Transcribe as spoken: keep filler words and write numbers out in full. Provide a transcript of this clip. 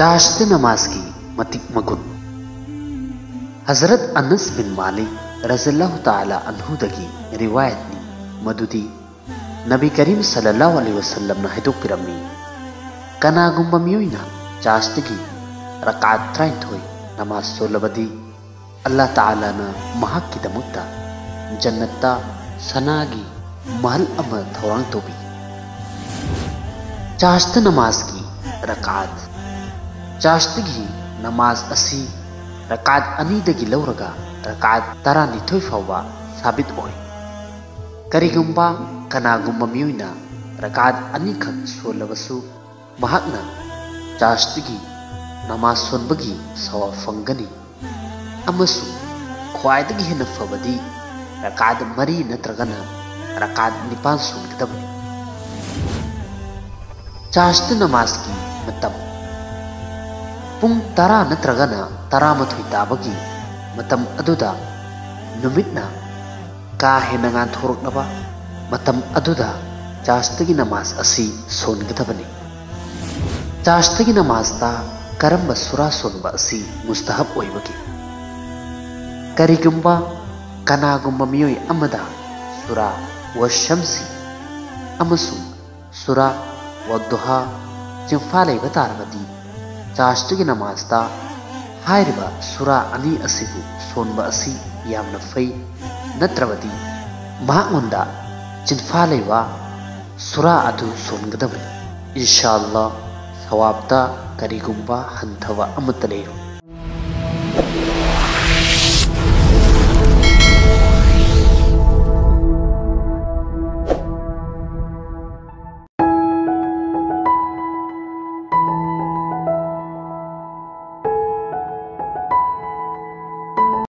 चाश्त नमाज की मतिमगुन हजरत अनस बिन मालिक रज़ियल्लाहु ताला अन्हु दगी रिवायत नी मदुदी नबी करीम सल्लल्लाहु अलैहि वसल्लम ना हेदोक्किरम्मी कनागुम्बा मियोइना चाश्त की रकात त्राइंथोई नमाज सोलबदी अल्लाह ताला ना महक की दमुत्ता जन्नता सनागी महल अमर थौरांग तो भी चाश्त नमाज की रकात चाश्त की नमाज असी रकात अनीदगी लौरगा रकात तरा निथोई फावा साबित ओय करिगुंबा कनागुंबा मियोइना रकात अनीखक सोलवसु महकना चाश्त की नमाज सोनबगी सवा फंगनी अमसु ख्वायदगी हेन फबदी रकात मरी नत्रगना रकात निपान सुनकदबनी चाश्त नमाज की मतब पुंग तरा नत्रगना तरा मथुई ताबगी मतम अदुदा नुमितना का हेनगान थोरकनबा मतम अदुदा चाश्त की नमाज असी सोनकदबनी चाश्त की नमाज ता करम सुरा सोनबा असी मुस्तहब ओइबगी करिगुंबा कनागुंबा मियोई अमदा सुरा व शमसी अमसुम सुरा व दुहा चिंफाले बतारबदी चाश्त की नमाजता हायरबा सुरा अनी असिबु सोनबा असी यामना फई नत्रवदी महाउंदा चिंफाले वा सुरा अधु सोनगदबनी इंशाअल्लाह सवाबता करिगुंबा हंथवा अमतलेरो।